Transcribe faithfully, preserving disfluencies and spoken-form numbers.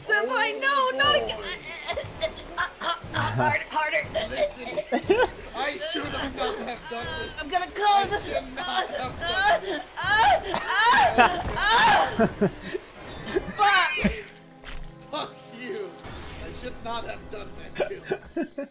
Senpai, no, not again! Harder, harder! Listen, I should have not have done this. I'm gonna call this. I should not have done this. Ah! Ah! Fuck! Fuck you! I should not have done that too.